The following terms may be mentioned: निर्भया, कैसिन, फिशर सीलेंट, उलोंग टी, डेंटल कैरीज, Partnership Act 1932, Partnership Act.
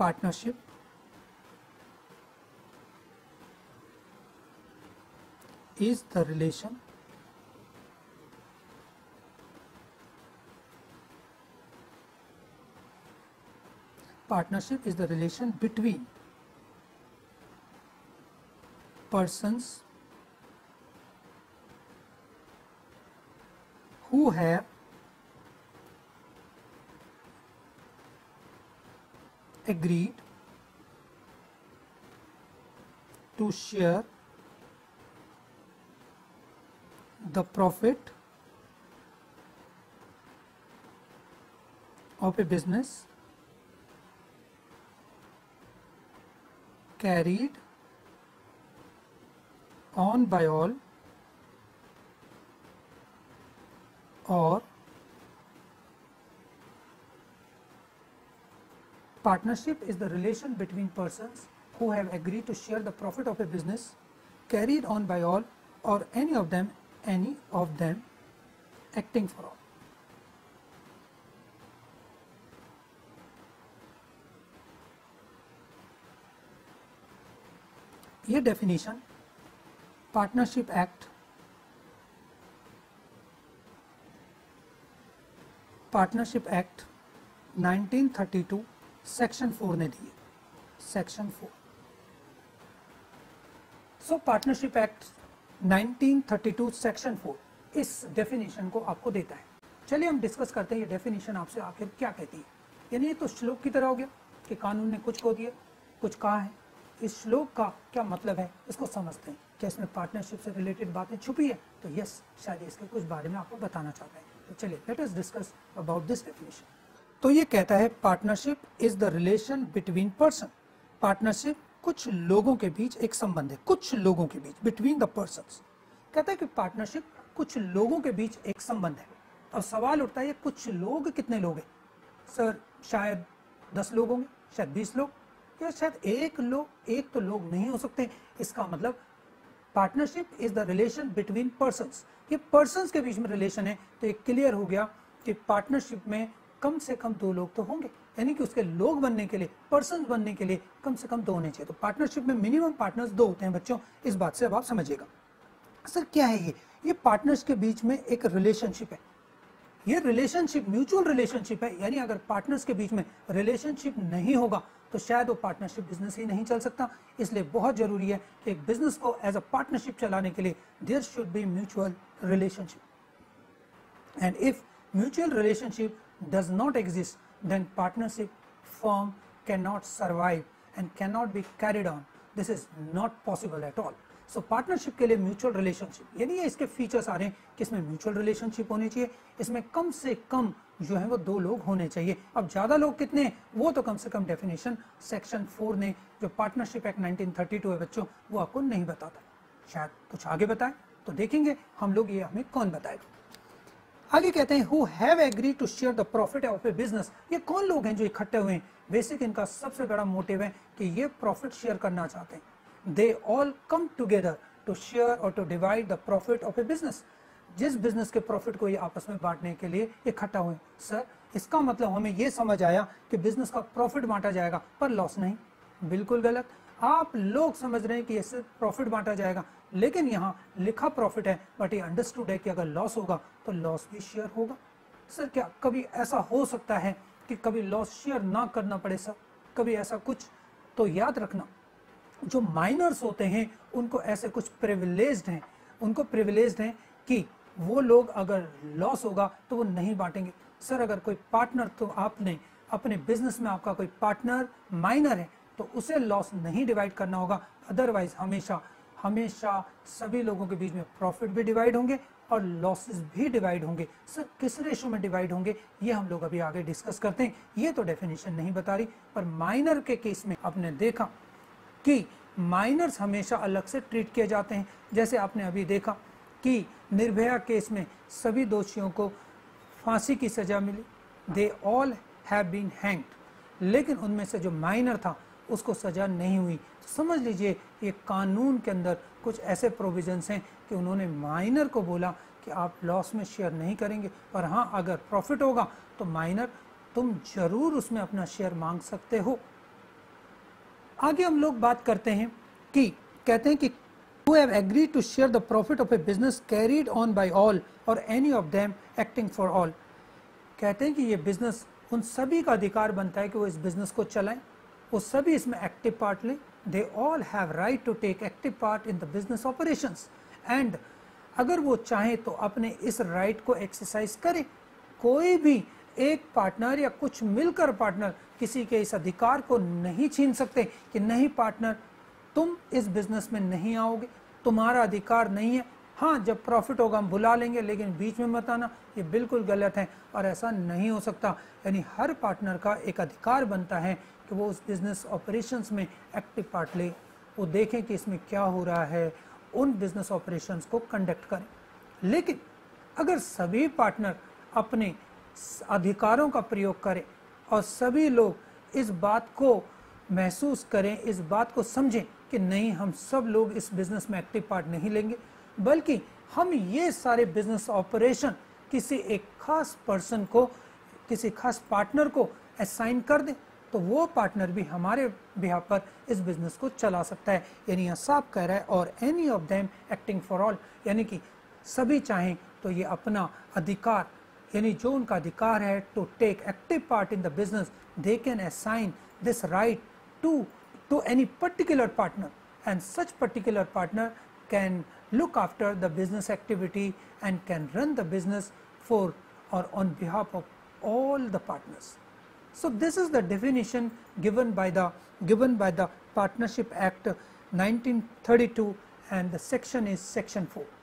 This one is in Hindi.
Partnership is the relation partnership is the relation between persons who have agreed to share the profit of a business carried on by all or partnership is the relation between persons who have agreed to share the profit of a business carried on by all or any of them acting for all. ये definition partnership act, partnership act 1932 section 4 ने दी है, section 4. So partnership act 1932 section 4 इस डेफिनेशन को आपको देता है. चलिए हम डिस्कस करते हैं ये डेफिनेशन आपसे आखिर क्या कहती है. यानी ये तो श्लोक की तरह हो गया कि कानून ने कुछ को दिया, कुछ कहा है. इस श्लोक का क्या मतलब है इसको समझते हैं. क्या इसमें पार्टनरशिप से रिलेटेड बातें छुपी है? तो यस, शायद इसके कुछ बारे में आपको बताना चाहते हैं. तो चलिए let us discuss about this definition. तो ये कहता है partnership is the relation between person. Partnership कुछ लोगों के बीच एक संबंध है, कुछ लोगों के बीच, बिटवीन द पर्संस. कहता है कि पार्टनरशिप कुछ लोगों के बीच एक संबंध है. अब सवाल उठता है कुछ लोग कितने लोग हैं? सर शायद 10 लोग होंगे, शायद 20 लोग, या शायद एक तो लोग नहीं हो सकते. इसका मतलब partnership is the relation between persons. ये पर्संस के बीच में रिलेशन है. तो ये क्लियर हो गया कि पार्टनरशिप में कम से कम 2 लोग तो होंगे. यानी कि उसके लोग बनने के लिए, पर्सन बनने के लिए कम से कम 2 होने चाहिए. तो पार्टनरशिप में मिनिमम पार्टनर्स 2 होते हैं बच्चों. इस बात से अब आप समझिएगा. सर क्या है ये पार्टनर्स के बीच में एक रिलेशनशिप है. ये रिलेशनशिप म्यूचुअल रिलेशनशिप है. यानी अगर पार्टनर्स के बीच में रिलेशनशिप नहीं होगा तो शायद वो पार्टनरशिप बिजनेस ही नहीं चल सकता. इसलिए बहुत जरूरी है कि एक बिजनेस को एज अ पार्टनरशिप चलाने के लिए there should be mutual relationship. And if mutual relationship does not exist, then partnership firm cannot survive and cannot be carried on. This is not possible at all. So partnership के लिए mutual relationship, यानी ये इसके features आ रहे हैं कि इसमें mutual relationship होने चाहिए, इसमें कम से कम जो है वो 2 लोग होने चाहिए. अब ज़्यादा लोग कितने हैं वो तो कम से कम definition section 4 ने, जो partnership act 1932 है बच्चों, वो आपको नहीं बताता. शायद कुछ आगे बताए, तो देखेंगे हम लोग ये हमें कौन बताएगा. आगे कहते हैं who have agreed to share the profit of a business. ये कौन लोग हैं जो इकट्ठे हुए हैं? बेसिक इनका सबसे बड़ा मोटिव है कि ये प्रॉफिट शेयर करना चाहते हैं. They all come together to share और to divide the profit of a business. जिस बिजनेस के प्रॉफिट को ये आपस में बांटने के लिए इकट्ठा हुए. सर इसका मतलब हमें ये समझ आया कि बिजनेस का प्रॉफिट बांटा जाएगा पर लॉस नहीं. बिल्कुल गलत. आप लोग समझ रहे हैं कि ये सिर्फ प्रॉफिट बांटा जाएगा, लेकिन यहाँ लिखा प्रॉफिट है बट ये अंडरस्टूड है कि अगर लॉस होगा तो लॉस भी शेयर होगा. सर क्या कभी ऐसा हो सकता है कि कभी लॉस शेयर ना करना पड़े? सर कभी ऐसा कुछ तो याद रखना, जो माइनर्स होते हैं उनको ऐसे कुछ प्रिविलेज्ड हैं, उनको प्रिविलेज्ड हैं कि वो लोग अगर लॉस होगा तो वो नहीं बांटेंगे. सर अगर कोई पार्टनर, तो आपने अपने बिजनेस में आपका कोई पार्टनर माइनर है तो उसे लॉस नहीं डिवाइड करना होगा. अदरवाइज हमेशा सभी लोगों के बीच में प्रॉफिट भी डिवाइड होंगे और लॉसेस भी डिवाइड होंगे. सर किस रेशियो में डिवाइड होंगे ये हम लोग अभी आगे डिस्कस करते हैं. ये तो डेफिनेशन नहीं बता रही, पर माइनर के केस में आपने देखा कि माइनर्स हमेशा अलग से ट्रीट किए जाते हैं. जैसे आपने अभी देखा कि निर्भया केस में सभी दोषियों को फांसी की सजा मिली. They all have been hanged, लेकिन उनमें से जो माइनर था उसको सजा नहीं हुई. समझ लीजिए ये कानून के अंदर कुछ ऐसे प्रोविजंस हैं कि उन्होंने माइनर को बोला कि आप लॉस में शेयर नहीं करेंगे, और हाँ अगर प्रॉफिट होगा तो माइनर तुम जरूर उसमें अपना शेयर मांग सकते हो. आगे हम लोग बात करते हैं कि कहते हैं कि who have agreed to share the profit of a business carried on by all or any of them acting for all. कहते हैं कि ये बिजनेस उन सभी का अधिकार बनता है कि वो इस बिजनेस को चलाएं, वो सभी इसमें एक्टिव पार्ट लें. They all have right to take active part in the business operations and अगर वो चाहें तो अपने इस राइट को एक्सरसाइज करें. कोई भी एक पार्टनर या कुछ मिलकर पार्टनर किसी के इस अधिकार को नहीं छीन सकते कि नहीं पार्टनर तुम इस बिजनेस में नहीं आओगे, तुम्हारा अधिकार नहीं है. हाँ, जब प्रॉफिट होगा हम बुला लेंगे, लेकिन बीच में मत आना. ये बिल्कुल गलत है और ऐसा नहीं हो सकता. यानी हर पार्टनर का एक अधिकार बनता है कि वो उस बिजनेस ऑपरेशंस में एक्टिव पार्ट ले, वो देखें कि इसमें क्या हो रहा है, उन बिजनेस ऑपरेशंस को कंडक्ट करें. लेकिन अगर सभी पार्टनर अपने अधिकारों का प्रयोग करें और सभी लोग इस बात को महसूस करें, इस बात को समझें कि नहीं, हम सब लोग इस बिज़नेस में एक्टिव पार्ट नहीं लेंगे, बल्कि हम ये सारे बिजनेस ऑपरेशन किसी एक खास पर्सन को, किसी खास पार्टनर को असाइन कर दें, तो वो पार्टनर भी हमारे बिहाफ पर इस बिज़नेस को चला सकता है. यानी यहाँ साफ कह रहा है और any of them acting for all, यानी कि सभी चाहें तो ये अपना अधिकार, यानी जो उनका अधिकार है to take active part in the business, they can assign this right to any particular partner and such particular partner can look after the business activity and can run the business for or on behalf of all the partners. So this is the definition given by the Partnership Act 1932 and the section is section 4.